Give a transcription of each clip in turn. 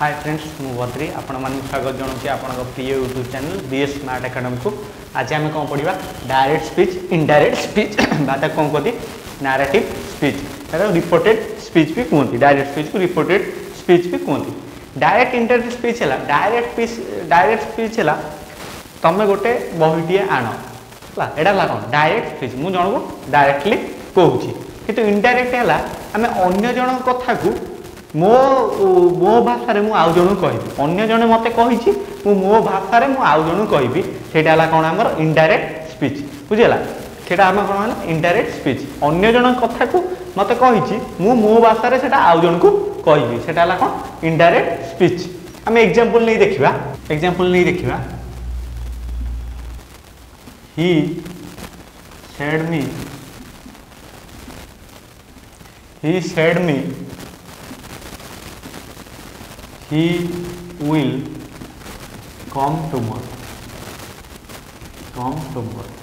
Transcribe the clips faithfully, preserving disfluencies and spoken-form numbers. Hi friends मुद्री आपण माने स्वागत जणाउछि आपण प्रिय YouTube channel BS smart academy को। आज आम कौन पढ़ा डायरेक्ट स्पीच, इनडायरेक्ट स्पीच बात कौन कहते नैरेटिव स्पीच, रिपोर्टेड स्पीच भी कहते, डायरेक्ट स्पीच को रिपोर्टेड स्पीच भी कहते। डायरेक्ट इनडायरेक्ट स्पीच है डायरेक्ट स्पीच, डायरेक्ट स्पीच है तुम्हें गोटे बहीटे आण है कौन डायरेक्ट स्पीच, मुझे जन को डायरेक्टली कहूँ। कितु इनडायरेक्ट है आम अगर जन कथा को मो मो भाषा मु आउ जन कहबी, अन्य जने मते कही मो भाषा मु आउ जन कहबी, सेटा हला कोन हमर इनडायरेक्ट स्पीच बुझेला। सेटा हम कोन इनडायरेक्ट स्पीच, अन्य जन कथा को मते कही मु मो भाषा रे सेटा आउ जन को कहबी, सेटा हला कोन इनडायरेक्ट स्पीच। हम एग्जांपल नै देखिबा, एग्जांपल नै देखिबा he said me, he said me he will come tomorrow, come tomorrow।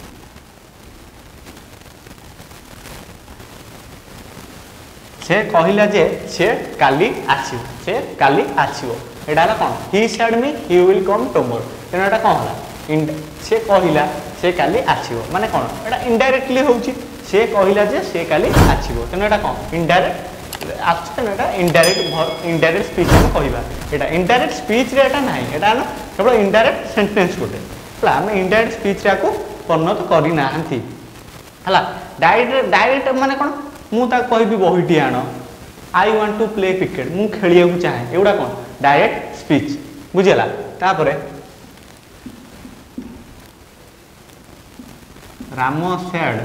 से कहला जे से काली आछियो, से काली आछियो एडा ना कोन he said me he will come tomorrow, एनाटा कोन होला से कहला से काली आछियो माने कोन एडा इनडायरेक्टली होउची, से कहला जे से काली आछियो एनाटा कोन इनडायरेक्ट आटा इनडायरेक्ट, इनडायरेक्ट स्पीच कहवा इनडायरेक्ट स्पीच रे ना केवल इनडायरेक्ट सेंटेंस गोटे आम इनडायरेक्ट स्पीच या परिणत करना है। डायरेक्ट डायरेक्ट माने कौन मुझे कहबी बहीटी आण, I want to play cricket मु खेलिया चाहे, एगुड़ा कौन डायरेक्ट स्पीच बुझेगा। तापर Ram said,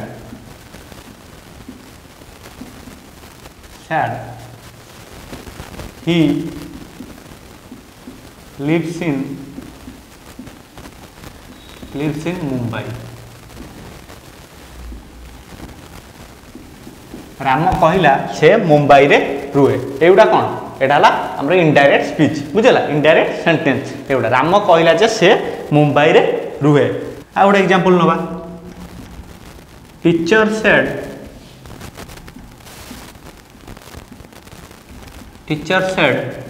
Sad he lives in lives in Mumbai। Ram कहला से मुंबई रे रुहे, एगुड़ा कौन एटा हला हमर इनडायरेक्ट स्पीच बुझेला, इनडायरेक्ट सेंटेंस एगुड़ा। राम कहला जे से मुंबई रे रुहे। आ गोटे एग्जांपल नबा teacher said, teacher said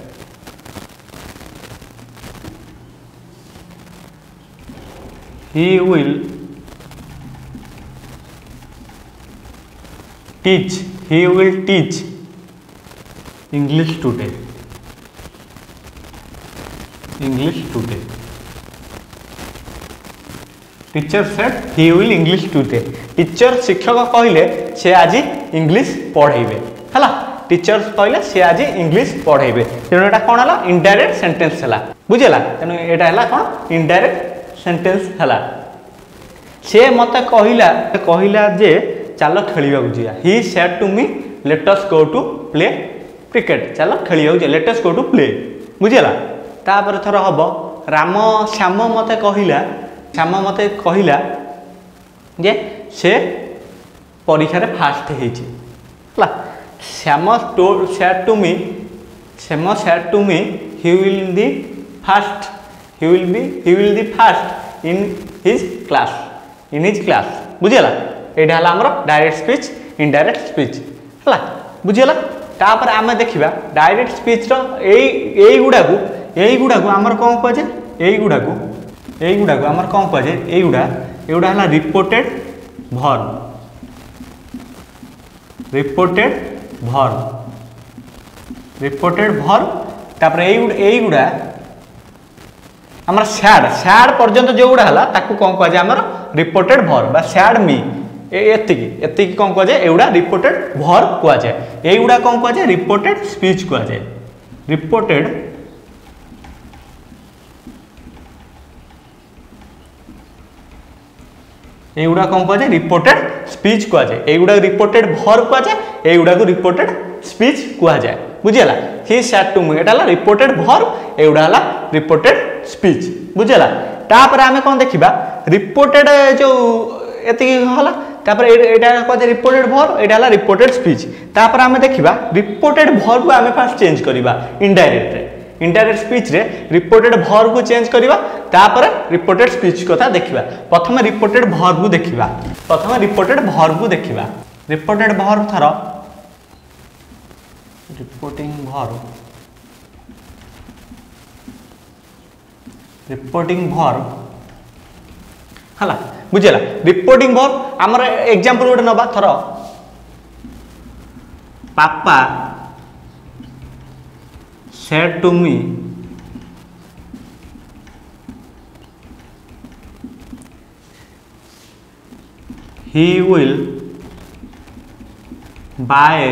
he will teach, he will teach English today, English today। Teacher said he will English today, teacher शिक्षक कहले से आज इंग्लिश पढ़ेबे हला, टीचर्स कहले सी आज इंग्लिश पढ़ेबे, तेणु एटा कौन है इनडायरेक्ट सेंटेंस है बुझेगा। तेणु एटा है कौन इनडायरेक्ट सेंटेंस है। सी मत कहला कहला जे चल खेलिया जा, he said to me let us go to play cricket, चल खेलिया जा let us go to play बुझेगा। तापर थर हम राम श्याम मत कहला, श्याम मत कहला जे से परीक्षा फास्ट होगा, Shyam said to me, Shyam said to me he will be fast, he will be he will be fast in his class, in his class बुझेगा। यहाँ है आमर डायरेक्ट स्पीच, इनडायरेक्ट स्पीच है बुझेगा। तापर आम देखा डायरेक्ट स्पीच रईगुड़ा यहीगुड़ा आमर कौन कहुए, यहीगुड़ा यहीगुड़ा आमर कौन कहुए यहीगुड़ा एगुड़ा है reported verb, reported verb, reported verb. तापर यही गुड़ा आमर सैड, सैड पर्यंत जो गुड़ा है ताकू कौन कहुए आमर रिपोर्टेड भर्ब बा सैड मी एति कौन कहुए एगुड़ा रिपोर्टेड भर्ब कहुए, यहीगुड़ा कौन कहुए रिपोर्टेड स्पीच कहुए, रिपोर्टेड एगुड़ा कौन कहुए रिपोर्टेड स्पीच कहुए, एगुड़ा रिपोर्टेड भर्ब कहुए, एगुड़ा को रिपोर्टेड स्पीच कहुए बुझेगा। ही सेड टू मी एटा हला रिपोर्टेड भर्ब, एगुड़ा हला रिपोर्टेड स्पीच बुझेगा। तापर आमे कौन देखिबा रिपोर्टेड जो एति हला, तापर एटा कहुए रिपोर्टेड भर्ब, एटा हला रिपोर्टेड स्पीच। तापर आमे देखिबा रिपोर्टेड भर्ब को आमे फास्ट चेंज करबा इनडायरेक्ट रे, इनडायरेक्ट स्पीच रे रिपोर्टेड भर्ब को चेंज करबा, तापर रिपोर्टेड स्पीच कथा देखिबा। प्रथम रिपोर्टेड भर्ब को देखिबा, प्रथम रिपोर्टेड भर्ब को देखिबा। रिपोर्टेड भर्ब थर रिपोर्टिंग भर्ब रिपोर्टिंग वर्ब हला बुझेला रिपोर्टिंग वर्ब आमर एग्जांपल गोटे नबा थरो पापा said to me he will buy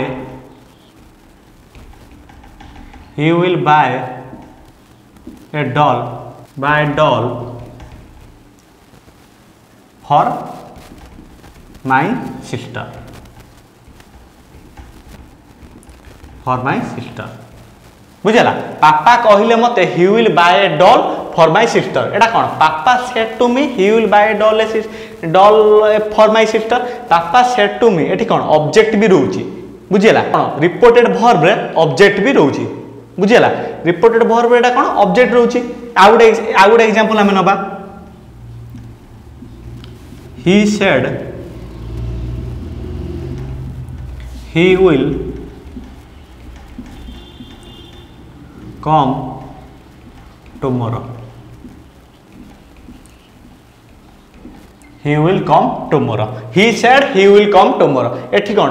he will buy a doll buy a doll for my sister for my sister बुझला पापा कहले मते he will buy a doll for my sister एटा कोन पापा said to me he will buy a doll a doll for my sister पापा said to me एठी कोन object भी रहउची बुझला कोन रिपोर्टेड वर्ब रे ऑब्जेक्ट भी रहउची बुझला रिपोर्टेड वर्ब एटा कोन ऑब्जेक्ट रहउची आ गुडे आ गुडे एग्जांपल हम नबा he said he will come tomorrow he will come tomorrow he said he will come tomorrow एठी कोन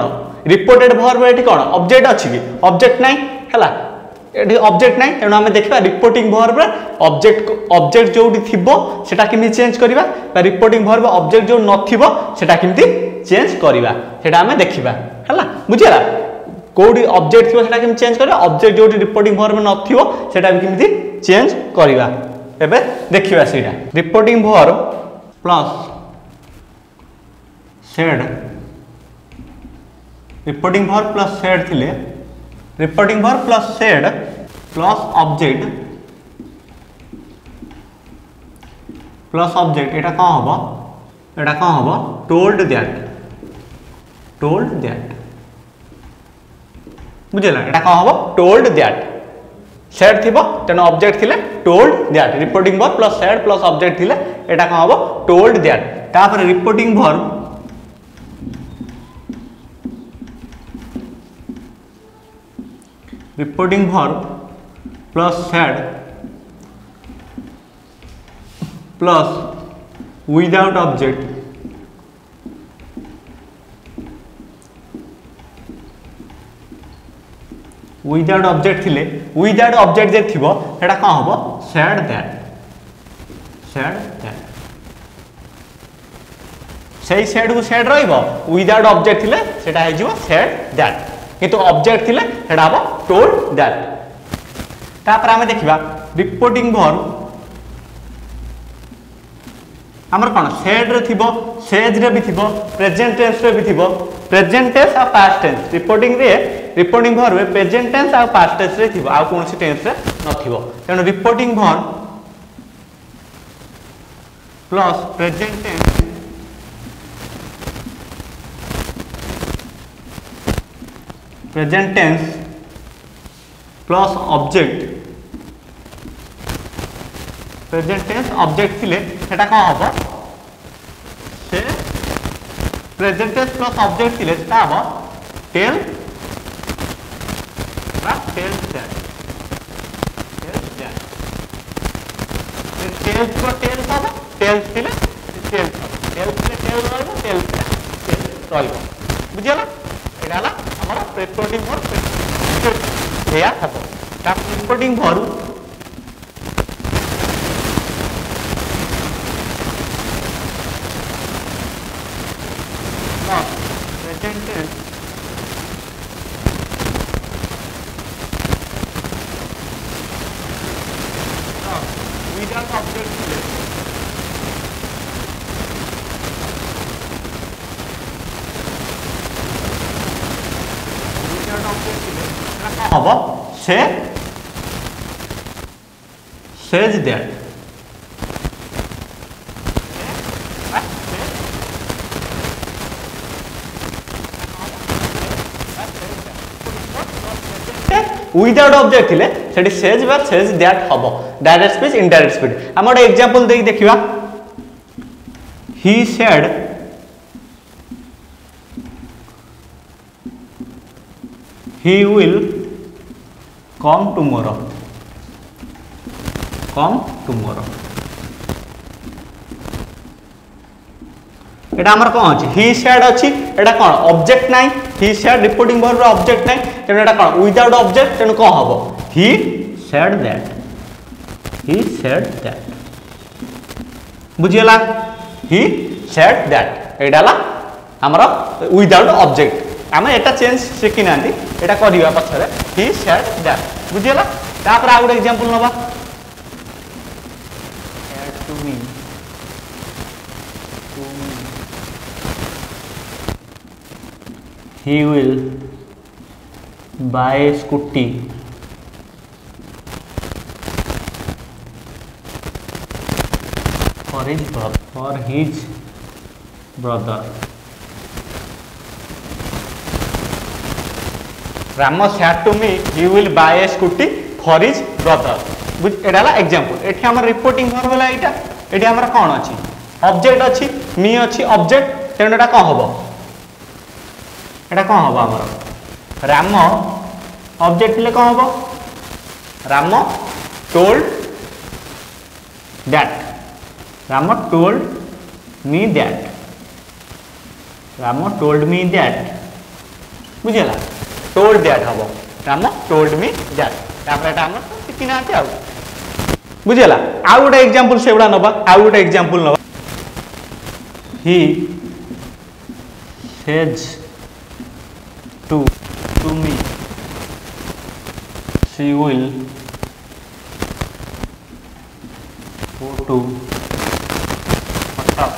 रिपोर्टेड वर्ब एठी कोन ऑब्जेक्ट अछि कि ऑब्जेक्ट नाही हला एठी ऑब्जेक्ट नाही तेन हम देखबा रिपोर्टिंग वर्ब रे ऑब्जेक्ट ऑब्जेक्ट जोडी थिबो सेटा किमि चेंज करिवा बा रिपोर्टिंग वर्ब ऑब्जेक्ट जो नथिबो सेटा किमि चेंज करिवा सेटा हम देखिबा हला बुझला कोडी ऑब्जेक्ट थिबो सेटा किमि चेंज करिवा ऑब्जेक्ट जोडी रिपोर्टिंग वर्ब न थिबो सेटा किमि चेंज करिवा एबे देखिबा सेटा reporting verb plus said reporting verb plus said थिले reporting verb plus said plus object plus object एटा का होबो एटा का होबो टोल्ड दैट टोल्ड दैट बुझला एटा का होबो टोल्ड दैट सेड थिबो तने ऑब्जेक्ट थिले told that reporting verb plus said plus object थिले एटा का होबो टोल्ड दैट तापर reporting verb reporting verb plus said plus without object without object थिले विदाउट ऑब्जेक्ट जे थिबो एटा का होबो सैड दैट सैड दैट सेई सैड को सैड रहइबो विदाउट ऑब्जेक्ट थिले सेटा हे जिवो सैड दैट किंतु ऑब्जेक्ट थिले सेटा होबो टोल्ड दैट तापर हम देखिबा रिपोर्टिंग वर्ब हमर कोन सैड रे थिबो सेज रे भी थिबो प्रेजेंट टेंस रे भी थिबो प्रेजेंट टेंस आ पास्ट टेंस रिपोर्टिंग रे रिपोर्टिंग वर्ब प्रेजेंट टेंस आ पास्ट टेंस रे थिबो आ कोनोसी टेंस रे न थिबो तेन reporting verb plus present tense present tense plus object present tense object थिले सेटा का होबो से प्रेजेंट टेंस प्लस ऑब्जेक्ट थिले सेटा होबो tell tell that tell that tell को टेल का टेल थिले टेल टेल थिले टेल रहबो टेल टेल रहबो बुझला एडाला हमरा रिपोर्टिंग वर्ब हेया थाबो ता रिपोर्टिंग वर्ब ना प्रेजेंट टेंस से सेज दैट विदाउट ऑब्जेक्ट थिले सेडी सेज बार सेज दैट हबो डायरेक्ट स्पीच इनडायरेक्ट स्पीच हम एक एग्जांपल देई देखिबा he said he will come tomorrow come tomorrow एटा हमर कोन अछि हि शेड अछि एटा कोन ऑब्जेक्ट नाही हि शेड रिपोर्टिंग वर्ब रो ऑब्जेक्ट नाही तेन एटा कोन विदाउट ऑब्जेक्ट तेन कोन हबो he said that he said that बुझियला हि शेड दैट एडाला हमर विदाउट ऑब्जेक्ट हम एटा चेंज सिकिनांती एटा करिवा पछरे हि शेड दैट बुझियला तापर आ गो एग्जांपल नबा said to me He will buy a scooty. For his brother. For his brother. Rama said to me, he will buy a scooty for his brother. Etah La example एठी हमर reporting verb होला एटा एठी हमर कोन अछि object अछि मी अछि object तेन एटा कोन होबो एटा कौन हम आम राम ऑब्जेक्ट ले कौन हम Ram told that Ram told me that Ram told me that बुझेगा टोल्ड दैट हम राम टोल्ड मी दैट आम शिखी ना बुझेगा आउ गोटे एग्जांपल से गुड़ा नवा आउ गोटे एग्जांपल नवा he says To to me, she will go to Patna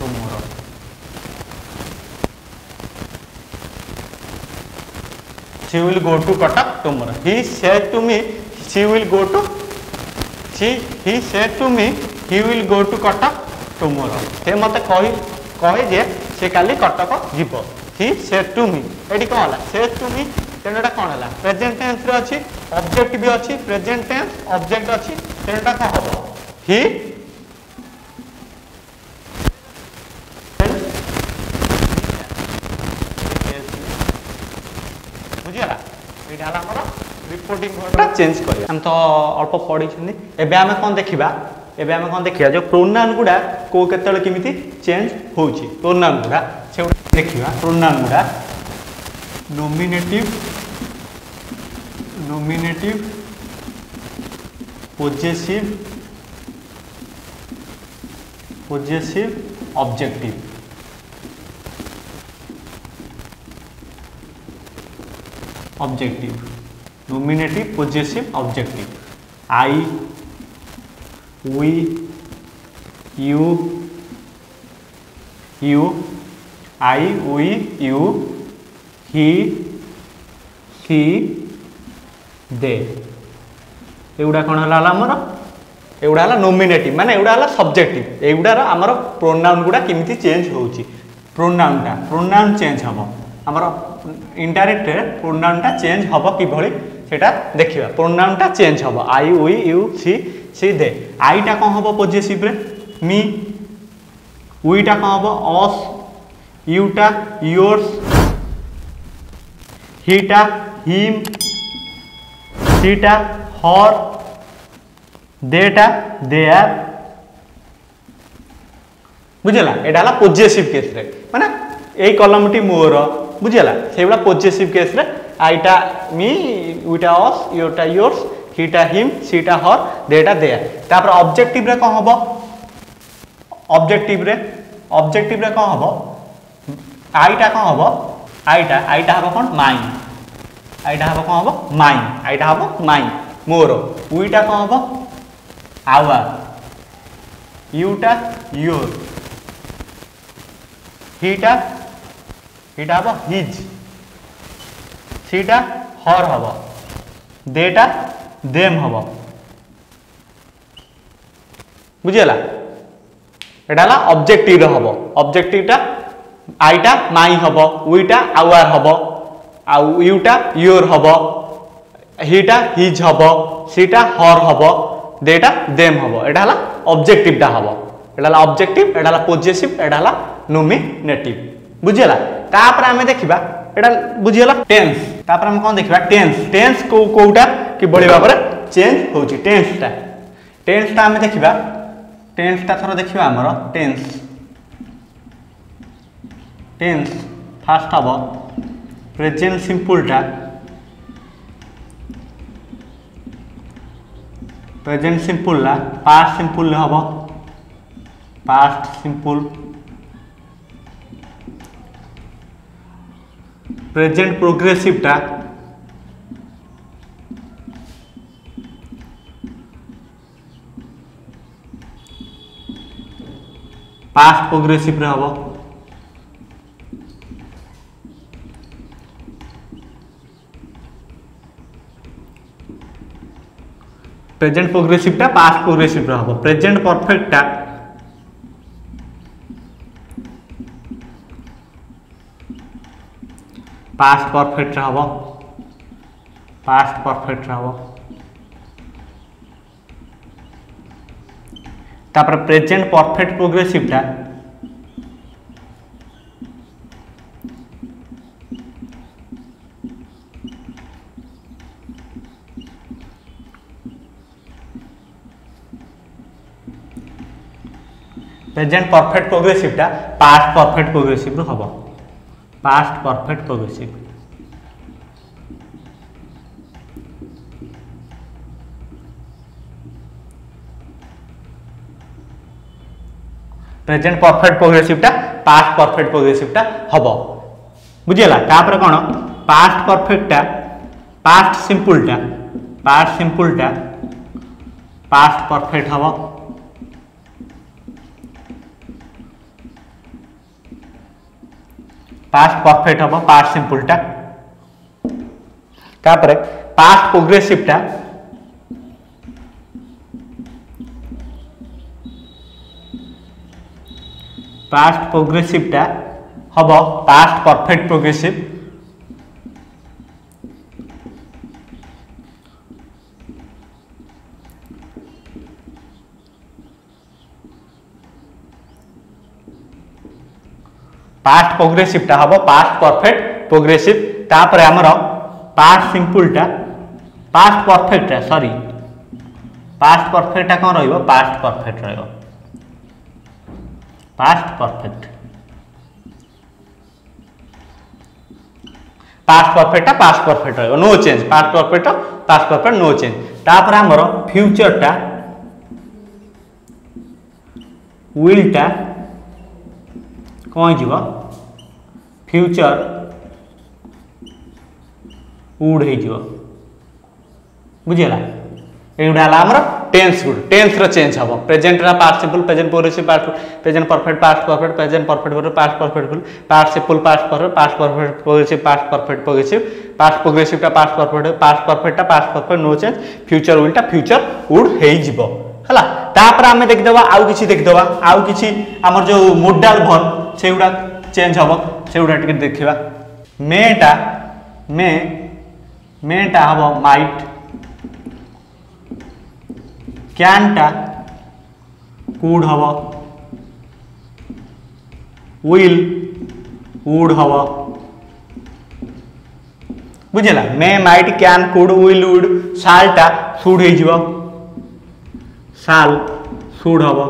tomorrow. She will go to Patna tomorrow. He said to me, she will go to. She he said to me, he will go to Patna tomorrow. He मते कही कहे जे से काली कटक जीव he said to me एडी कोन होला said to मी तेनटा कोन होला present tense रे अछि ऑब्जेक्ट भी अछि प्रेजेंट टेंस ऑब्जेक्ट अछि तेनटा का होबो हि बुझियाला एडाला हमरो रिपोर्टिंग वर्ड चेंज करिया हम तो अल्प पढि छिनि एबे हम कोन देखिबा एबे आम कौन देखा जो प्रोनाउन गुड़ा को केतले केमिति चेंज होउची प्रोनाउन गुड़ा से देखिबा प्रोनाउन गुड़ा nominative nominative possessive possessive objective objective nominative possessive objective I We, you, you, I, we, you, he, she, they. एगुड़ा कौन है आमर एगुड़ा नोमिनेटिव माने एगुड़ा सब्जेक्टिव एगुड़ार आमर प्रोनाउन गुड़ा किमिति चेंज होउची प्रोनाउनटा प्रोनाउन चेंज हम आमर इनडायरेक्ट प्रोनाउनटा चेंज हम किभली सेटा देखिबा प्रोनाउनटा चेंज हम आई वी यू सी सीधे आईटा कौन हम पॉजेसिव रे मी उईटा कौन हम अस यूटा योर्स हिटा हिम सीटा हर देटा देआर बुझेगा एटा पॉजेसिव केस रे माने ए कॉलम टी मोर बुझेगा से बड़ा पॉजेसिव केस रे आईटा मी उईटा अस योटा योर्स हिटा हिम सीटा हर देटा दे तापर ऑब्जेक्टिव रे कौन हम ऑब्जेक्टिव रे ऑब्जेक्टिव रे कौन हम आईटा कौन हम आईटा आईटा हम कौन माइन आईटा हम कौन हम माइन आईटा हम माइन मोर उईटा कौन हम आवर यूटा योर हिटा हिटा हम हिज सीटा हर हम देटा देम हम बुझेगा यहाँ ऑब्जेक्टिव हम ऑब्जेक्टिवटा आईटा माई हम उईटा आवर हम आउ यूटा योर हम हिटा हिज हम सीटा हर हम देटा देम हम यहाँ ऑब्जेक्टिवटा हम यहाँ ऑब्जेक्टिव यहाँ पॉजेसिव यहाँ नॉमिनेटिव बुझेगा तापर आम देखा यहाँ बुझीगला टेन्स तापर हम कौन देखा टेन्स टेन्स को कोटा कि बड़ी भाव में चेंज होउची टेन्सटा टेन्सटा आम देखा टेन्सटा थर देखा आमर टेन्स टेन्स फास्ट हम प्रेजेन्ट सिंपलटा प्रेजेन्ट सिंपल पास्ट सिंपल हम पास्ट सिंपल प्रेजेन्ट प्रोग्रेसिवटा पास्ट प्रोग्रेसिव हम प्रेजेन्ट प्रोग्रेसिवटा पास्ट प्रोग्रेसिव हम प्रेजेन्ट परफेक्टटा पास्ट परफेक्ट हम पास्ट परफेक्ट हम तापर प्रेजेन्ट परफेक्ट प्रोग्रेसिवटा प्रेजेन्ट परफेक्ट प्रोग्रेसिवटा पास्ट परफेक्ट प्रोग्रेसिव रु हबो past perfect progressive present perfect प्रोग्रेसिवटा पास्ट परफेक्ट प्रोग्रेसिवटा हम बुझीगला तापर कौन पास्ट परफेक्टटा पास्ट सिंपलटा पास्ट सिंपलटा पास्ट परफेक्ट हम पास्ट परफेक्ट हम पास्ट सिंपलटा तापर पास्ट प्रोग्रेसिवटा पास्ट प्रोग्रेसिवटा हम पास्ट परफेक्ट प्रोग्रेसिव पास्ट प्रोग्रेसिवटा हम पास्ट परफेक्ट प्रोग्रेसिव तापर आमर पास्ट सिंपलटा पास्ट परफेक्टटा सॉरी पास्ट परफेक्टटा कौन रहिबो पास्ट परफेक्ट रहिबो पास्ट परफेक्ट पास्ट परफेक्टटा पास्ट परफेक्ट रहिबो no change past perfect past perfect no change तापर हमरो फ्यूचरटा विलटा कोन जीवो फ्यूचर वुड हे जीवो बुझिला एगुडा हमरो टेंस गुड टेंस रो चेंज हम प्रेजेंट रा past simple present progressive past present perfect past perfect present perfect past perfect past simple past perfect past perfect progressive past perfect progressive past progressive का पास्ट परफेक्ट पास्ट परफेक्ट का past perfect no change future will टा future would हे जिवो हला तापर आमे देख देबा आउ किछि देख देबा आउ किछि हमर जो मोडल वर्ब सेउडा चेंज हम सेउडा टिके देखिबा मेटा मे मेटा हम माइट क्यानटा कूड हम विल वुड हम बुझेगा may might can could will would सालटा सुड हो साल सुड हम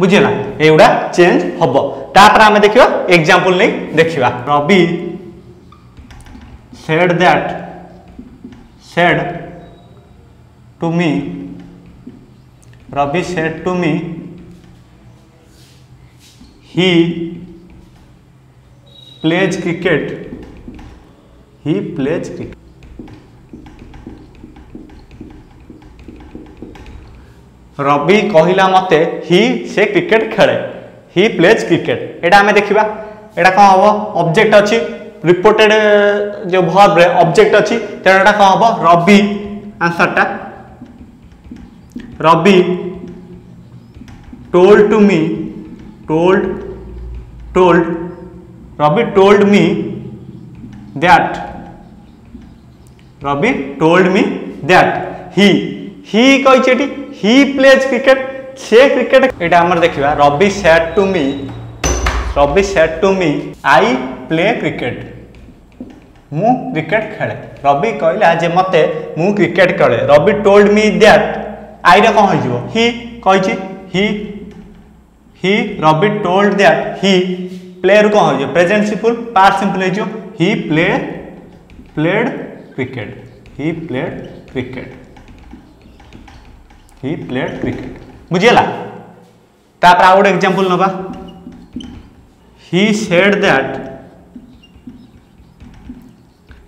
बुझेगा एगुड़ा चेंज हम तापर आम देखा एग्जाम्पल नहीं देखा Ravi said that said to me Ravi said to me he plays cricket he plays cricket Ravi कहला मते he से क्रिकेट खेले he plays cricket एटा आमे देखिबा एटा कोन हबो ऑब्जेक्ट अछि रिपोर्टेड जो वर्ब रे ऑब्जेक्ट अछि तेना एटा कोन हबो Ravi आंसर टा Ravi told to me told told Ravi told me that Ravi told me that he he कही ही प्लेज क्रिकेट से क्रिकेट ये आम देखा Ravi said to me Ravi said to me I play cricket मु क्रिकेट खेले रवि कहला जे मते मु क्रिकेट खेले रवि टोल्ड मी दैट आईटा कौन हो हि कही हि हि रॉबिट टोल्ड दैट हि प्ले रु कौन हो प्रेजेंट सिंपल पास्ट सिंपल हो he play played cricket he played cricket he played cricket बुझीगला। तापर आउ गोटे एग्जांपल नबा he said that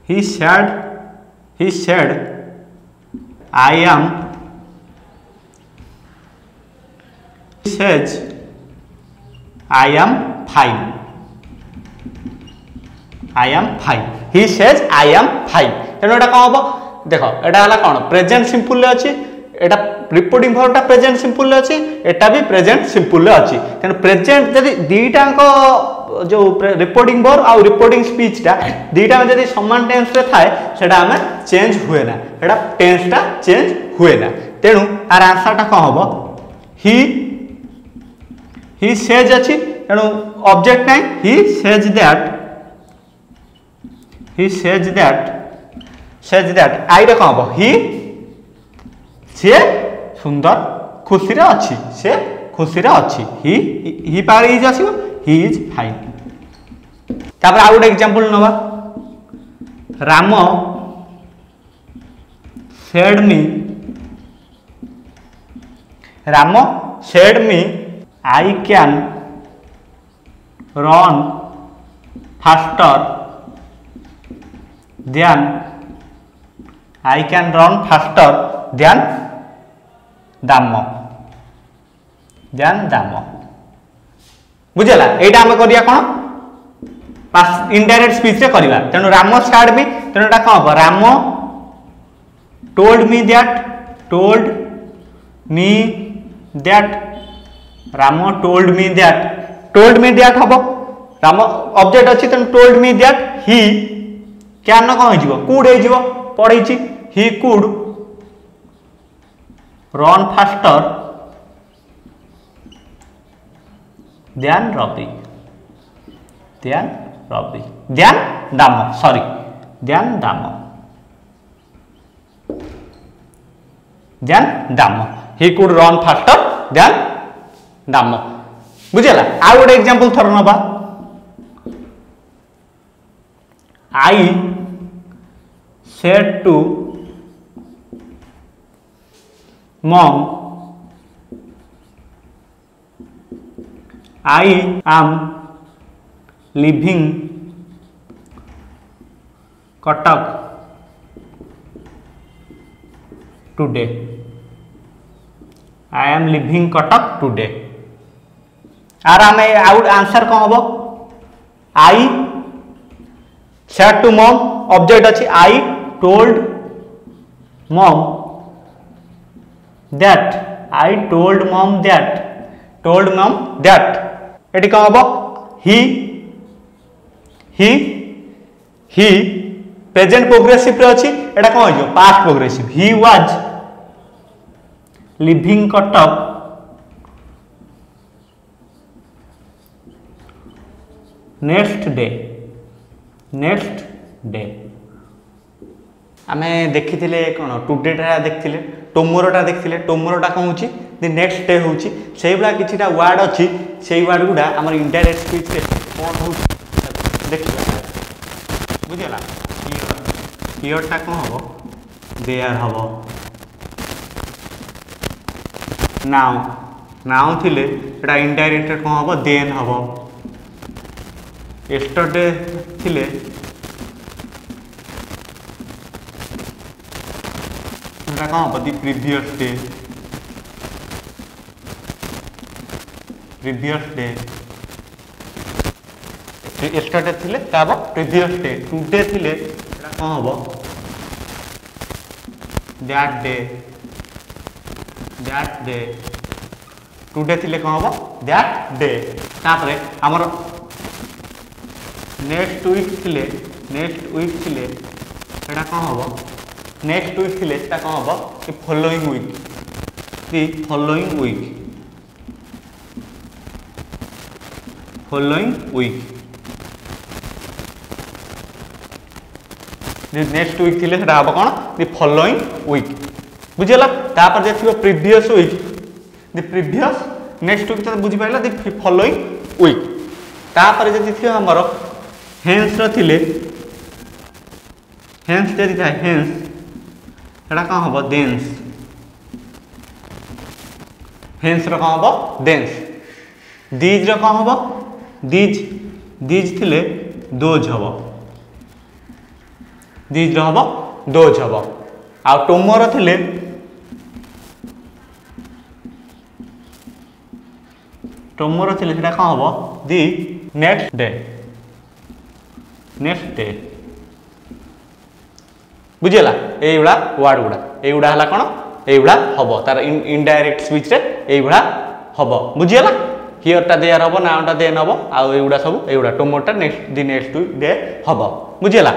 he said he said I am he says I am fine I am fine he says I am fine तेणु एटा कौन हम देख एटा हला कौन प्रेजेन्ट सिंपल अच्छी एटा रिपोर्टिंग फॉर्म प्रेजेन्ट सिंपल अच्छी एटा भी प्रेजेन्ट सिंपल अच्छी तेणु प्रेजेन्ट जब दीटा जो रिपोर्टिंग वर्ब आ रिपोर्टिंग स्पीच टा दीटा में जब सामान टेन्स रे थाए सेटा हमें चेंज हुए ना एटा टेन्स टा चेंज हुए ना तेणु आर आंसर टा कौन हम हि हि सेज अछि तेणु ऑब्जेक्ट ना he says that he says that says that I रे कौन हम हि से सुंदर खुशी रे अछि से खुशी रे अछि हि हि पार इज आसीबो he is fine। तापर आउ गोटे एग्जांपल नवा Ram said me Ram said me I can run faster than I can run faster than Damo than Damo बुझेगा यहाँ आम कर कौन इनडायरेक्ट स्पीच रे करवा तेणु राम सेड मी तेणु यहाँ कौन हम Ram told me that told me that Ram told me that told me that हम राम ऑब्जेक्ट अच्छी तेणु टोल्ड मी दैट हि क्यान कौन हो कूड हो पढ़े हि कूड रन फास्टर ध्यान रवि ध्यान रवि ध्यान दाम सॉरी ध्यान दाम ध्यान दाम हि कुड रन फास्टर ध्यान दाम बुझेगा। आउ गोटे एग्जांपल थर नवा I said to mom I am living Cuttack today I am living Cuttack today आर आम आउट आंसर कौन हम I said to mom object अच्छी I told mom that I told mom that told mom that एटी कौन हम हि हि हि प्रेजेंट प्रोग्रेसिव अच्छी एटा कौन हो past progressive he was living Cuttack next day next day आमे देखी कौन टुडे टा देखते टोमोरोटा देखते टोमोरोटा कौन हो दि नेक्स्ट डे हूँ से किसी वार्ड अच्छी से वार्ड गुड़ा आम इंटरनेट स्पीच कौन हो देखा बुझेगा हियरटा कौन हम देयर हम नाउ नाउ थी यहाँ इंडायरेक्ट कौन हम देन हम एस्टरडे थी कौन हम the previous day previous day yesterday थिले तब प्रीवियस डे टुडे थिले कौन हम that day that day today थिले कौन हम दैट डे तापरे हमर नेक्स्ट वीक थिले नेक्स्ट वीक थिले एटा कौन हम नेक्स्ट वीक थिले सेटा कौन हम कि फॉलोइंग वीक कि following week following week next week थिले सेटा हम कौन दि फॉलोइंग वीक बुझेला। तापर जे थिबो previous week the previous next week त बुझी पाइला दि फॉलोइंग वीक तापर जे थिबो हमर हेंस रो थिले हेंस जे दिखा हेंस एडा का होबो देंस हेंस रो का होबो देंस दीज रो का होबो दीज दीज थिले दोज होबो दीज रो होबो दोज होबो आ टुमोर थिले टुमोर थिले सेटा का होबो the next day next day बुझेला एई वाला वर्ड गुडा एई गुडा हला कोन एई वाला होबो तार इनडायरेक्ट स्पीच रे एई वाला होबो बुझेला हियर ता देयर होबो नाउ ता देन होबो आ एई गुडा सब एई गुडा टोमोटा नेक्स्ट द नेक्स्ट डे होबो बुझेला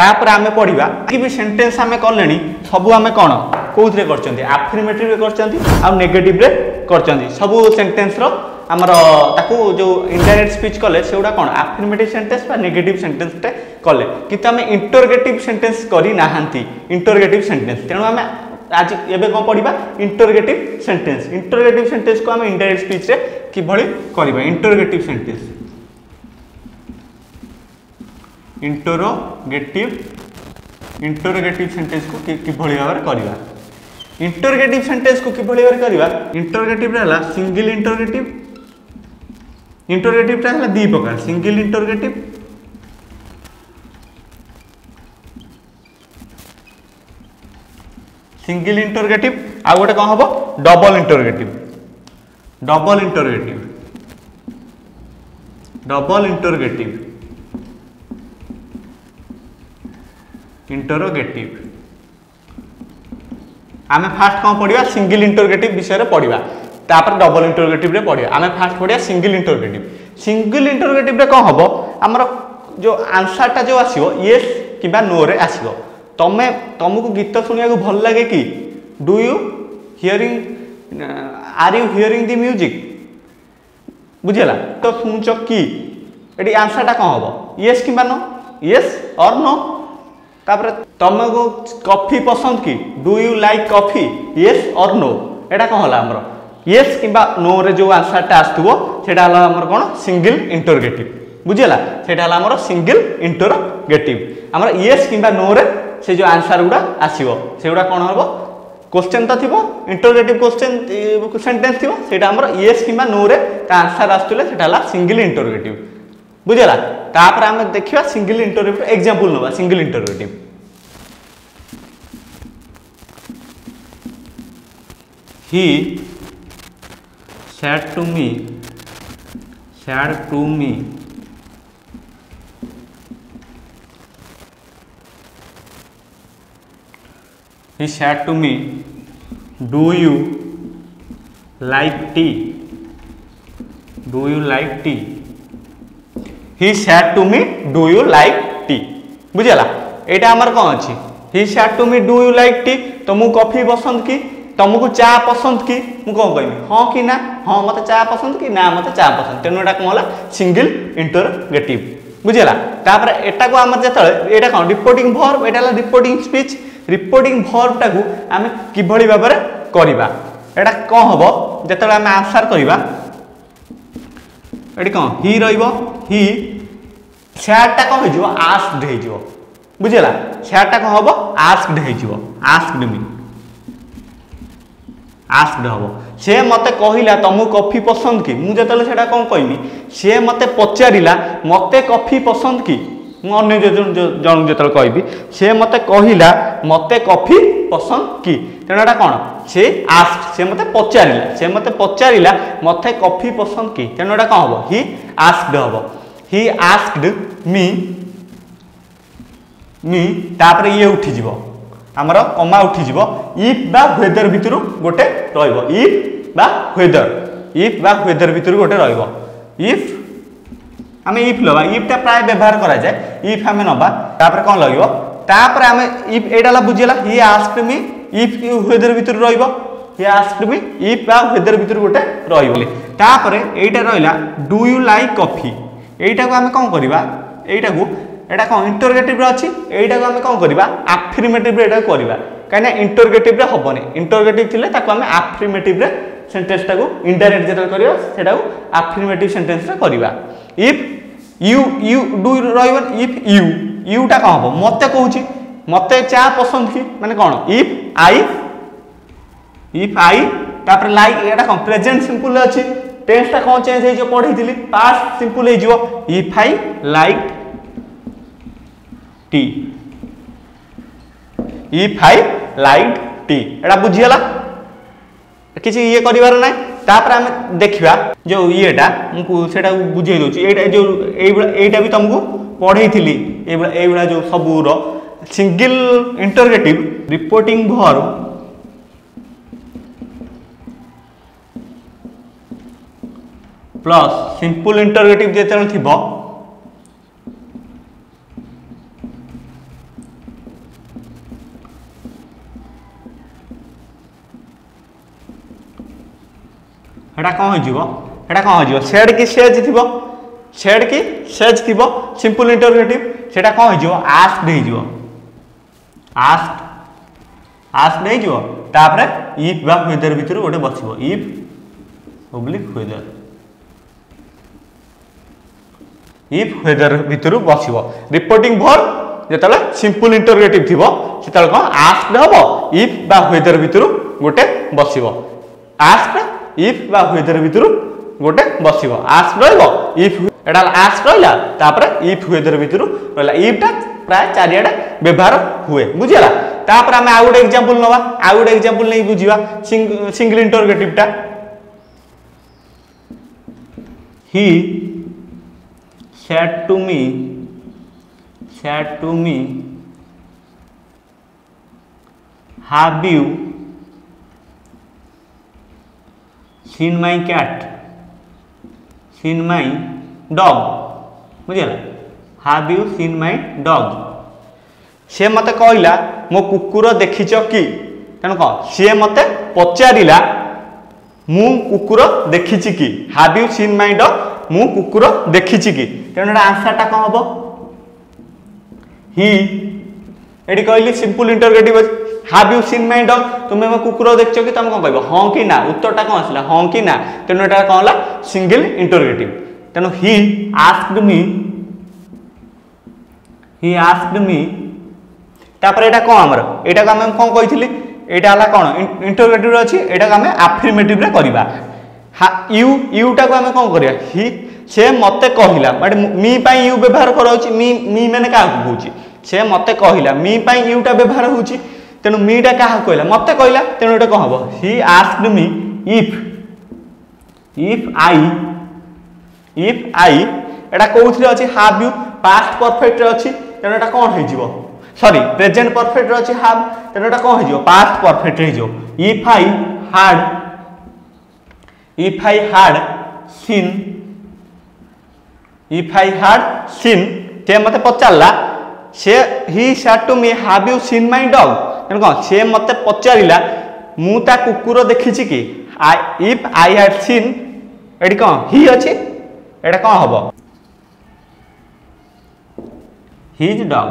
तापर आमे पढिबा कि भी सेंटेंस आमे करलेनी सब आमे कोन कोउथ रे करचंती अफर्मेटिव रे करचंती आ नेगेटिव रे करचंती सब सेंटेंस रो हमर ताकू जो इनडायरेक्ट स्पीच कले सेउडा कोन अफर्मेटिव सेंटेंस बा नेगेटिव सेंटेंस ते कले किता हम इंटरोगेटिव सेंटेंस करी नाहंती इंटरोगेटिव सेंटेंस तेनो हम आज एबे को पढिबा इंटरोगेटिव सेंटेंस इंटरोगेटिव सेंटेंस को हम इनडायरेक्ट स्पीच रे कि भली करबा interrogative sentence interrogative interrogative sentence को कि भली भाव करबा इंटरोगेटिव सेंटेंस को कि भली भाव करबा इंटरोगेटिव रहला सिंगल इंटरोगेटिव इंटरोगेटिव रहला दी प्रकार सिंगल इंटरोगेटिव सिंगल इंटरोगेटिव आ गोटे कौन हम double interrogative double interrogative double interrogative interrogative आम फास्ट कौन पढ़ा सिंगल इंटरोगेटिव विषय में पढ़ा तापर डबल इंटरोगेटिव रे पढ़िया आमे फास्ट पढ़िया सिंगल इंटरोगेटिव सिंगल इंटरोगेटिव रे कोन हबो हमर जो आंसर टा जो आसीबो यस किबा नो रे आसीबो तमे तमको गीत सुनिया को भल लागे कि do you hearing are you hearing the music बुझेला तो सुनचो कि एडी आंसर टा कोन हबो यस किबा नो यस और नो तापर तमको कॉफी पसंद कि do you like coffee yes और नो एटा कोन होला हमर यस किबा नो रे जो आंसर टा आस्तुबो सेटा हला हमर कोन सिंगल इंटरोगेटिव बुझेला सेटा हला हमर सिंगल इंटरोगेटिव हमर यस किबा नो रे से जो आंसर गुडा आसीबो सेगुडा कोन हबो क्वेश्चन त थिबो इंटरोगेटिव क्वेश्चन सेंटेंस थिबो सेटा हमर यस किबा नो रे ता आंसर आस्तुले सेटा हला सिंगल इंटरोगेटिव बुझेला तापर हम देखिबा सिंगल इंटरोगेटिव एग्जांपल नबा single interrogative he Said to me, said to me, he said to me, do you like tea? Do you like tea? He said to me, do you like tea? बुझेला एटा हमर कोन अछि he said to me, do you like tea? तुमु coffee पसंद की तुमको चा पसंद कि मु कोन कहमी हां कि ना हां मते चा पसंद कि ना मते चा पसंद तेनोटा कोन होला सिंगल इंटरोगेटिव बुझेला तापर एटा को हमर जेतले एटा कोन रिपोर्टिंग वर्ब एटा होला रिपोर्टिंग स्पीच रिपोर्टिंग वर्ब टाकू हम किभली बाबरे करबा एटा कोन हबो जेतले हम आंसर करबा एडी कोन ही रहइबो ही सैड टा कोन होइबो आस्क्ड होइबो बुझेला सैड टा कोन हबो आस्क्ड होइबो आस्क्ड मी आस्क्ड हबो से मते कहिला तुमु कॉफी पसंद कि मु जेतले सेटा कोन कहमी से मते पचारिला मते कॉफी पसंद कि मु अन्य जन जन जेतले कहबी से मते कहिला मते कॉफी पसंद कि तेनाटा कोन से आस्क्ड से मते पचारिला से मते पचारिला मते कॉफी पसंद कि तेनाटा कोन हबो ही आस्क्ड हबो ही आस्क्ड मी मी तापर ये उठी जिवो आमर कमा उठी जिवो इफ बा वेदर भितरु गोटे रहइबो इफ बा वेदर इफ बा वेदर भितरु गोटे रहइबो इफ हमें इफ लबा इफ ता प्राय व्यवहार करा जाय इफ हमें नबा तापर कोन लगिवो तापर हमें इफ एडाला बुझेला he asked me if you whether भितरु रहइबो ही आस्क्ड मी इफ बा वेदर भितरु गोटे रहइबो तापर एटा रहइला डू यू लाइक कॉफी एटा को हमें कोन करबा एटा को एटा कोन इंटरोगेटिव रे अछि एटा को हम कोन करबा अफर्मेटिव रे एटा करबा काना इंटरोगेटिव रे होबने इंटरोगेटिव थिले ताको हम अफर्मेटिव रे सेंटेंस ताको इनडायरेक्ट जेटा करियो सेटा अफर्मेटिव सेंटेंस रे करबा इफ यू यू डू रोइवन इफ यू यू टा को होबो मते कहउची मते चा पसंद की माने कोन इफ आई इफ आई तापर लाइक एटा कोन प्रेजेंट सिंपल अछि टेंस टा कोन चेंज हे जो पढै दिली पास्ट सिंपल हे जो if I like tea if I like tea एटा बुझियला किछ ये करिवार नै तापर हम देखिबा जो येटा हमकु सेटा बुझै दोछि एटा जो एटा भी तुमको पढै दिली एबला एबला जो सबु रो single interrogative reporting verb plus simple interrogative जेते थी हेडा कौन होटा कौन हो सेड कि सेज थी सेड कि सेज थी सिंपल इंटरोगेटिव सेटा कौन हो आस्ट हो आस्ट आस्ट हो तापर इफ बा वेदर भर गोटे बस इफ पब्लिक वेदर इफ वेदर भर बस रिपोर्टिंग वर्ब जिते सिंपल इंटरोगेटिव थी से कौन आस्ट हम इफ बा वेदर भर गोटे बस आस्ट इफ बा वेदर भर गोटे बस आस्ट रफ एटा आस्ट रहा इफ वेदर भर रहा इफ्टा प्राय चारिआडे व्यवहार हुए बुझेगा तापर आम आउ गोटे एग्जांपल नवा आउ गोटे एग्जांपल नहीं बुझा सिंगल इंटरोगेटिवटा he said to me said to me have you seen my cat seen my dog बुझला have you seen my dog से मते कहला मो कुकुर देखिछ कि तने को से मते पचारिला मु कुकुर देखिछि कि have you seen my dog मु कुकुर देखी कि तेनाली आंसर टा कौन हम हि ये कहली सिंपल इंटरोगेटिव अच्छे have you seen my dog तुम्हें मो कुकुर देख कि तुम कौन कह हाँ कि ना उत्तर टा कौन आसला हाँ कि ना तेनाली कौन होगा सिंगल इंटरोगेटिव तेणु हि आस्क्ड मी हि आस्क्ड मी तापर एटा कौन आमर एटा आम कौन कही यहाँ है कौन इंटरोगेटिव अच्छी यहाँ को आम अफर्मेटिव करवा हा यू यूटा को आम कौन कर हि से मत कहला बट मी पाई यू व्यवहार कराऊँ मी मी मैंने क्या कहे से मत कहला मी पाई यूटा व्यवहार हो तेणु मीटा क्या कहला मत कहला तेणु ये कौन हम he asked me if if I if I एटा कौन अच्छे हाव यू पास्ट परफेक्ट अच्छी तेणु ये कौन हो सरी प्रेजेन्ट परफेक्ट अच्छी हाव तेणु ये कौन हो पास्ट परफेक्ट हो if I had If I had seen, if I had seen, से मत पचारा से he said to me, have you seen my dog? तेरे कौन से मत पचारा मुता कुकुर देखी कि if I had seen, ये कौन he अच्छे ये कौन हम his dog,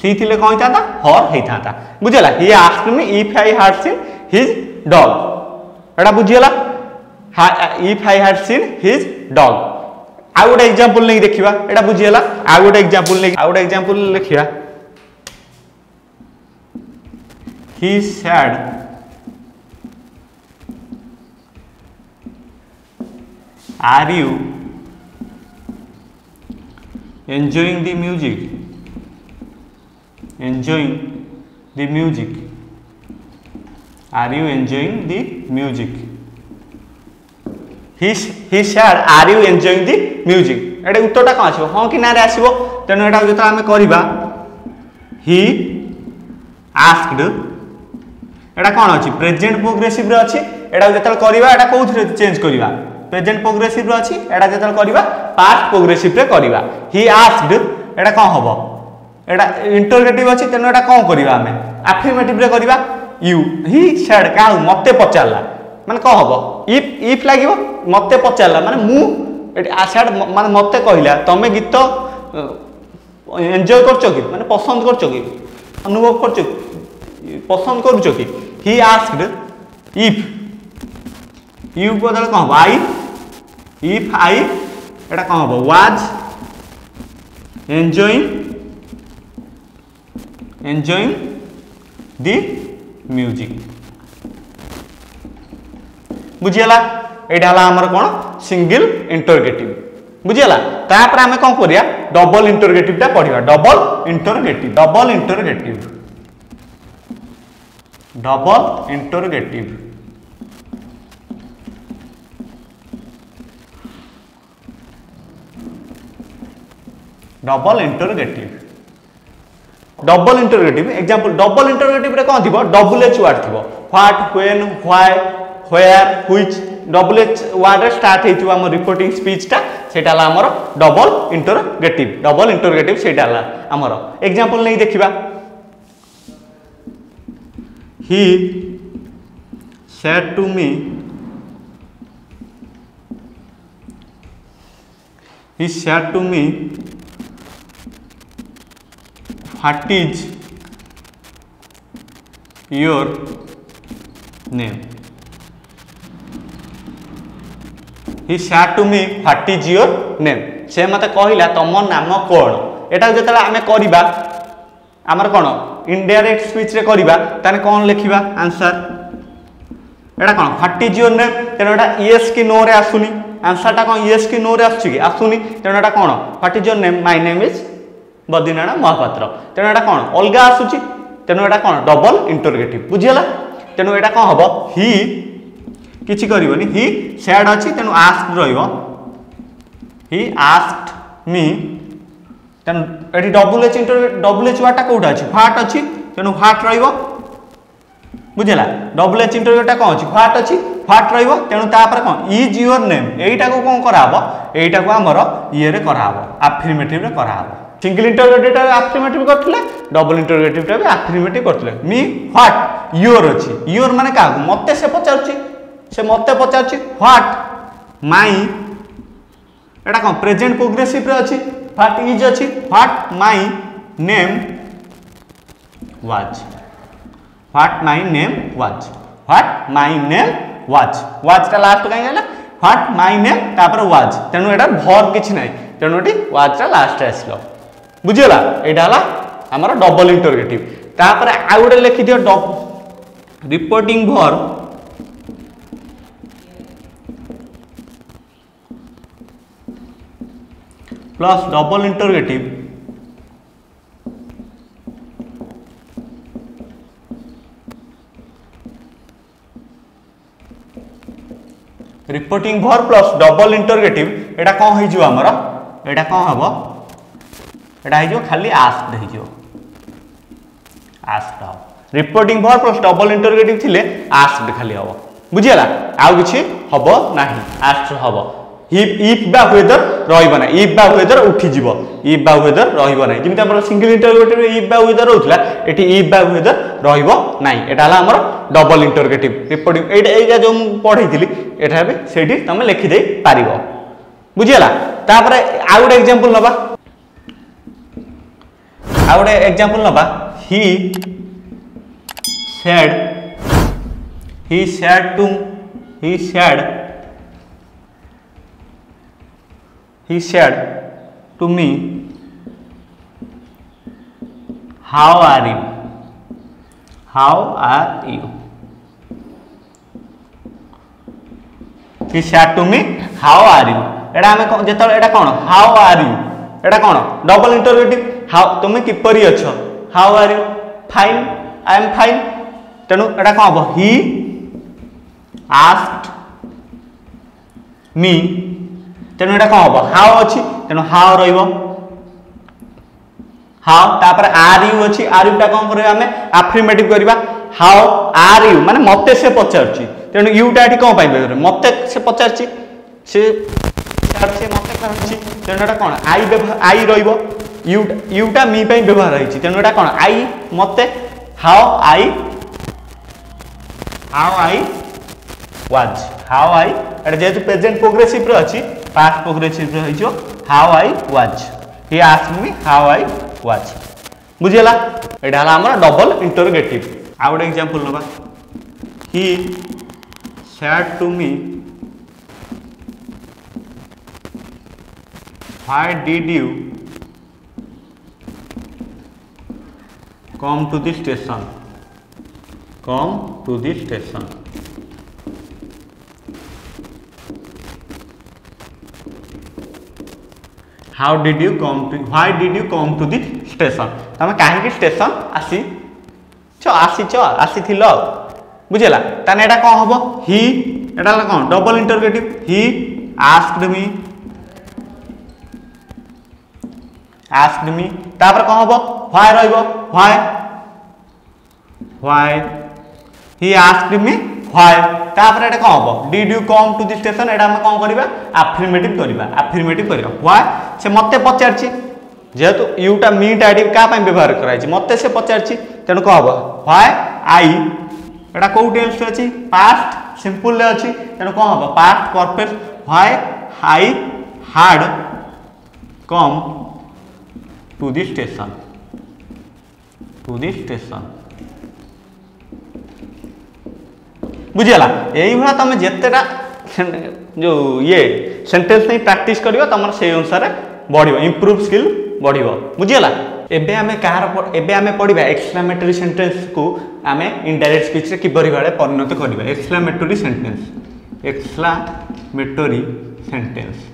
सी थी कौन था her ही था बुझेगा he asked me if I had seen his dog, ये बुझीगला if I had seen his dog आउ गोटे एग्जांपल नहीं देखिबा एटा बुझियला आउ गोटे एग्जांपल नहीं आउ गोटे एग्जांपल लिखिया he said are you enjoying the music enjoying the music are you enjoying the music He he said are you enjoying the music एटा उत्तर टा कौन आसीबो हां कि ना रे आसीबो तेनो एटा जतरा हम करबा he asked एटा कौन अछि प्रेजेंट प्रोग्रेसिव रे अछि एटा जतरा करबा एटा कोथि चेंज करबा प्रेजेंट प्रोग्रेसिव रे अछि एटा जतरा करबा पास्ट प्रोग्रेसिव रे करबा he asked एटा कोन होबो एटा इंटरोगेटिव अछि तेनो एटा कोन करबा हम अफर्मेटिव रे करबा you he said का मते पचारला माने कोन होबो इफ इफ लागिबो मते पचारला माने मु आसाड माने मते कहला तमे गीत एंजॉय करचो कि माने पसंद करचो कि अनुभव करचो पसंद करूचो कि ही आस्क्ड इफ यू बदल कौन आई इफ आई एटा कौन हो was enjoying enjoying the music बुझीला एटा हला हमर कोन सिंगल इंटरोगेटिव बुझीला तापर आमे कोन करिया डबल इंटरोगेटिव ता पढिया double interrogative double interrogative double interrogative double interrogative double interrogative example double interrogative रे कोन थिबो डबल एच वर्ड थिबो what when why where which double H word start हेतु हम रिपोर्टिंग स्पीच टा सेटा ला हमर डबल इंटरोगेटिव डबल इंटरोगेटिव सेटा ला हमर एग्जांपल नै देखिबा he said to me he said to me what is your name He said to me, "What is your name?" से मते कहला तुम नाम कौन एटा जतला आमे करिबा हमर कोन इनडायरेक्ट स्पीच रे करिबा ताने कोन लिखिबा answer Etah cone What is your name तेनो एटा yes कि no रे आसुनी आंसर टा कोन yes कि no रे आसुची आसुनी तेनो एटा कोन What is your name My name is बदिनाना Mahapatra तेनो एटा कोन अलगा आसुची तेनो एटा कोन डबल इंटरोगेटिव बुझियला तेनो एटा कोन हबो he किछि करबनी ही सैड अछि तनु आस्क रहइबो ही आस्क्ड मी तनु एडी double H inter double H वाटा कोटा अछि व्हाट अछि तनु व्हाट रहइबो बुझला डबल एच इंटर वाटा कोन अछि व्हाट अछि व्हाट रहइबो तनु ता पर कोन इज योर नेम एटा को कोन कराबो एटा को हमर ये रे कराबो अफर्मेटिव रे कराबो सिंगल इंटरोगेटिव रे अफर्मेटिव करथले डबल इंटरोगेटिव रे अफर्मेटिव करथले मी व्हाट योर अछि योर माने का मते से पचाउछि से मत पचार व्हाट माय एटा कौन प्रेजेंट प्रोग्रेसिव रे अछि व्हाट इज अछि what my name was what my name was what my name was was ता लास्ट काई गेला व्हाट माय नेम तापर वाज तनु एटा वर्ब किछ नै तनु एटी वाज ता लास्ट आसलो बुझियला एटा हला हमर डबल इंटरोगेटिव तापर आ उडे लिखि दियो डब reporting verb plus double interrogative reporting verb plus double interrogative एटा कोन होई जो हमर एटा कोन हबो एटा होई जो खाली आस्क्ड होई जो asked reporting verb plus double interrogative थिले आस्क्ड खाली हबो बुझियला आउ किछि हबो नाही आस्क्ड हबो इफ इफ बा वेदर रहइबो ना इफ बा वेदर उठि जिवो इफ बा वेदर रहइबो ना जेमि हमर सिंगल इंटरोगेटिव रे इफ बा वेदर होतला एठी इफ बा वेदर रहइबो नाही एटा हला हमर डबल इंटरोगेटिव रिपोर्टिंग एटा एटा जो पढैतिली एटा बे सेठी तमे लिखि दे पारिबो बुझियला तापर आउड एग्जांपल नबा आउड एग्जांपल नबा he said he said to he said He said to me, "How are you? How are you?" He said to me, "How are you?" एटा हमें कौन जेतल एटा कौन How are you? एटा कौन डबल इंटरोगेटिव How तुमे किपरि अछो How are you? Fine. I am fine. तनु एटा कौन हबो He asked me. तेनु एटा कोन हबो हाउ अछि तेनु हाउ रहइबो हाउ तापर आर यू अछि आर यू टा कोन करबे हमें अफर्मेटिव करबा हाउ आर यू माने मते से पचारछि तेनु यू टा एठी कोन पाइबे मते से पचारछि से पचारछि मते करछि तेनु एटा कोन आई आई रहइबो यू यू टा मी पई व्यवहार होइछि तेनु एटा कोन आई मते how I how I was how I एटा जेतु प्रेजेंट प्रोग्रेसिव रे अछि पास्ट प्रोग्रेसिव रे होइछो how I was he asked me how I was. बुझेला एटा हला हमर डबल इंटरोगेटिव. आउट एग्जांपल नबा. he said to me why did you come to this station? come to this station. How did you come to? Why did you come to the station? तमे कहीं station आसी छो आसी छो आसी थिलो बुझेला ताने एटा कोन हबो he एटा कोन double interrogative. he asked me asked me तापर कोन हबो why रहइबो. why why he asked me why तापर एटा कोन हबो did you come to the station एटा हम कोन करिबा अफर्मेटिव करिबा अफर्मेटिव करिबा. why से मते पचारछि जेतु यूटा मीट आईडी का पई व्यवहार कराइ छि मते से पचारछि तण को हबो व्हाई आई एटा को टेंस अछि पास्ट सिंपल ले अछि तण को हबो past perfect. Why I had come to this station to this station बुझियाला. एही भला तमे जेतेटा जो ये सेंटेंस नहीं प्रैक्टिस करियो तमर से अनुसार बढ़ियो इंप्रूव स्किल बढ़ियो बुझियला. एबे हमें कहार एबे हमें पढिबा एक्सक्लेमेटरी सेंटेंस को हमें इनडायरेक्ट स्पीच रे किबरि भाले परिणत करिबा. एक्सक्लेमेटरी सेंटेंस एक्सक्लेमेटरी सेंटेंस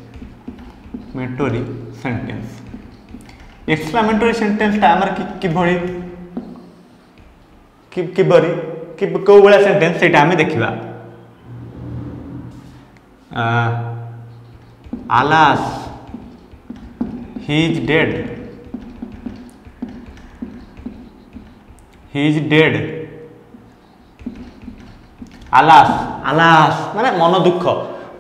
मेटरी सेंटेंस एक्सक्लेमेटरी सेंटेंस ता हमर किबरि कि किबरि कि को वाला सेंटेंस सेटा हमें देखिबा. Uh, alas, he is dead. He is dead. Alas, alas, माने मन दुख.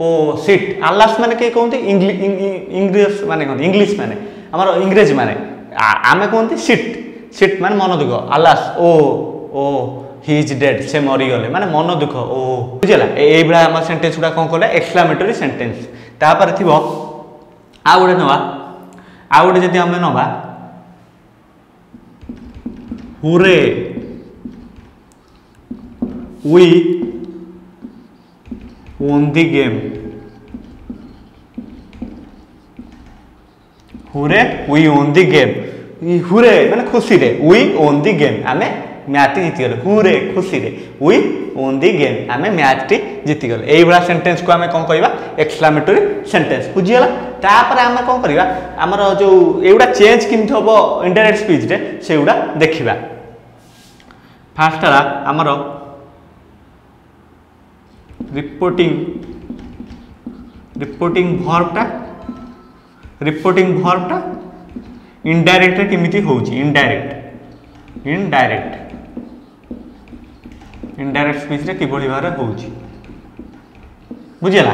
ओ shit, alas माने के कहते इंग्लिश इंग्लिश माने कहते इंग्लिश माने हमारा इंग्रेज माने आमे कहते shit, shit माने मन दुख. alas, O O he is dead से मरी गले माने मन दुख ओ बुझला. एई बडा हम सेंटेंस गुडा कोन कोले एक्सक्लेमेटरी सेंटेंस. तापर थिबो आ गुडा नबा आ गुडा जदी हम नबा hurray we won the game. Hurray we won the game. Hurray माने खुशी रे वी won the game आमे मैच टी जीती गले हुरे खुशी रे वी ओन दी गेम आमे मैच टी जीती गले. एई बडा सेंटेंस को आमे कोन कहिबा एक्सक्लेमेटरी सेंटेंस बुझियला. तापर आमे कोन करिबा हमर जो एउडा चेंज किमथ होबो इंटरनेट स्पीच रे सेउडा देखिबा. फर्स्ट हला हमर रिपोर्टिंग रिपोर्टिंग वर्ब टा रिपोर्टिंग वर्ब टा इनडायरेक्ट किमिति होउची. इनडायरेक्ट इनडायरेक्ट इनडायरेक्ट स्पीच रे किबोली भारे होउची बुझियला.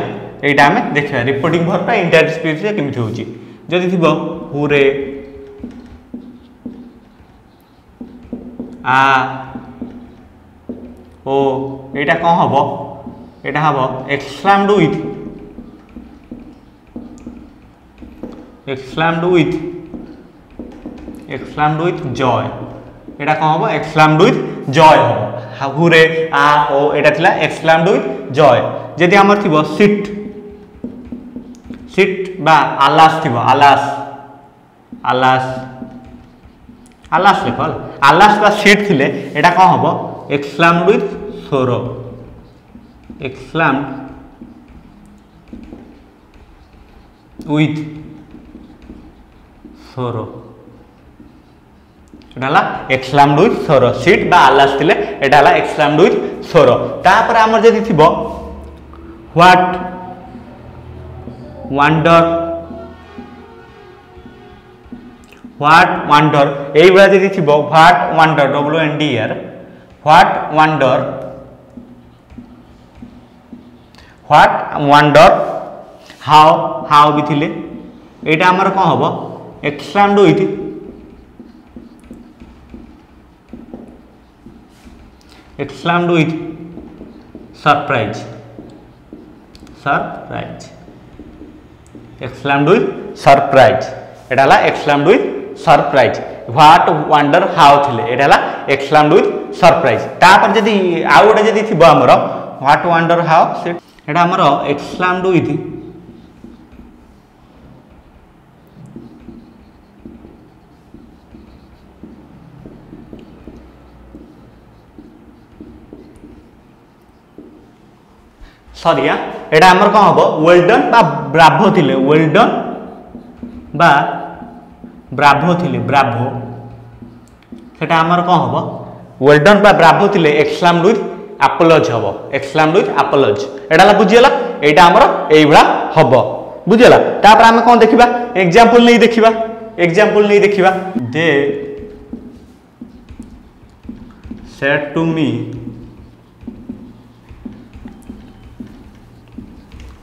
एटा आमे देखिबा रिपोर्टिंग वर्ब टा इनडायरेक्ट स्पीच रे किमिति होउची. जदि थिबो हुरे आ ओ एटा कोन हबो एटा हबो exclaimed with exclaimed with exclaimed with joy एटा कोन हबो एक्सक्लेम्ड विथ जॉय हबो. हुरे आ ओ एटा थिला एक्सक्लेम्ड विथ जॉय. जदि हमर थिबो सिट सिट बा आलास थिबो आलास आलास आलास लेखल आलास बा सिट थिले एटा कोन हबो exclaimed with sorrow exclaimed with sorrow एटाला एक्सक्लेम्ड विथ सोरो सिट बा आलास थिले एटाला एक्सक्लेम्ड विथ सोरो. तापर हमर जदी थिबो व्हाट वंडर व्हाट वंडर एई बडा जदी थिबो what wonder W N D R what wonder what wonder how how भी थिले एटा हमर कोन हबो exclaimed with exclaimed with surprise surprise exclaimed with surprise एटा exclaimed with surprise what wonder how थिले एटा एक्सक्लेम्ड विथ सरप्राइज तापर जदी आउ गोटे जदी थिबो हमर व्हाट वंडर हाउ से एटा हमर एक्सक्लेम्ड विथ सॉरी हां एटा हमर कोन होबो वेल डन बा ब्रावो थिले वेल डन बा ब्राभो थिले ब्राभो सेटा हमर कोन होबो वेल डन बा ब्राभो थिले एक्सक्लेम्ड विथ एपोलॉज होबो एक्सक्लेम्ड विथ एपोलॉज एडाला बुझियला एटा हमर एइबला होबो बुझियला तापर हम कोन देखिबा एग्जांपल नै देखिबा एग्जांपल नै देखिबा they said to me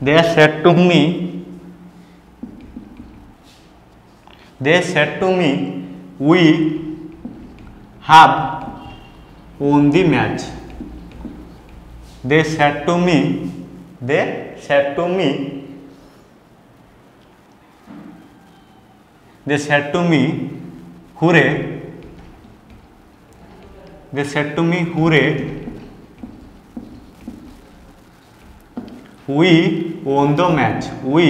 they said to me They said to me, "We have won the match." They said to me, "They said to me, they said to me, hooray! They said to me, hooray! We won the match. We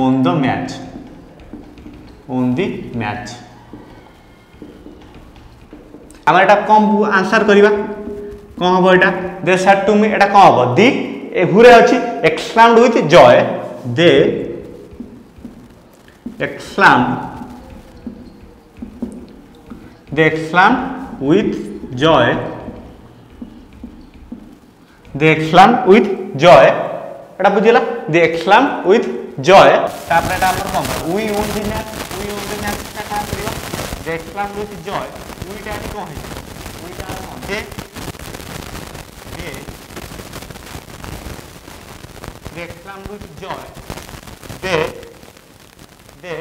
won the match." On the match आमर एटा कम answer करिबा कोन होबो एटा दे said to me एटा कोन होबो दी hurray अछि exclaimed with joy they exclaimed they exclaimed with joy they exclaimed with joy एटा बुझिला they exclaimed with joy तापर एटा हमर कोन होबो we won the match They exclaimed with joy. We are going. We are going. They, they, they exclaimed with joy. They, they,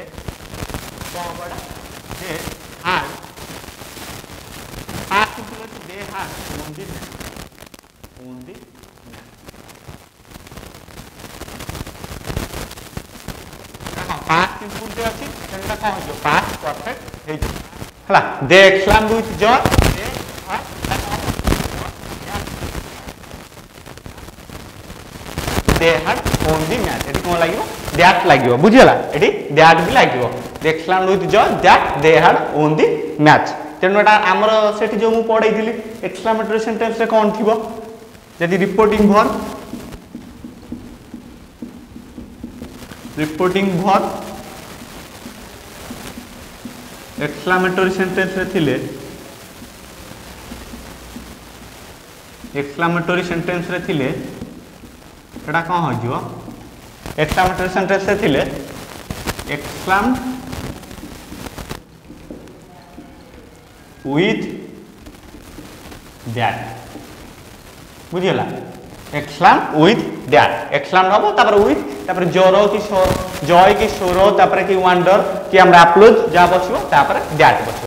forward. They had. Had to do it. They had won the match. Won the match. Past simple जो अच्छी, चंदा कहाँ जो past perfect हला they exclaimed with joy they they had won the match एटी कोन लागिवो that लागिवो बुझियला एटी दैट भी लागिवो they exclaimed with joy that they had won the match तेनु एटा हमर सेठी जो मु पढाई दिली एक्सक्लेमेटरी टेंस रे कोन थिवो जदी reporting verb reporting verb exclamatory sentence रे थिले एक्सक्लेमेटरी सेंटेंस रे थिले एटा कोन हो जिवो एक्सक्लेमेटरी सेंटेंस रे थिले एक्सक्लेम विथ दैट बुझियला एक्सक्लेम विथ दैट एक्सक्लेम होबो तापर विथ तापर जोर की शोर जॉय की शोर तापर की वंडर की हमरा अपलोड जा बसियो तापर दैट बसियो।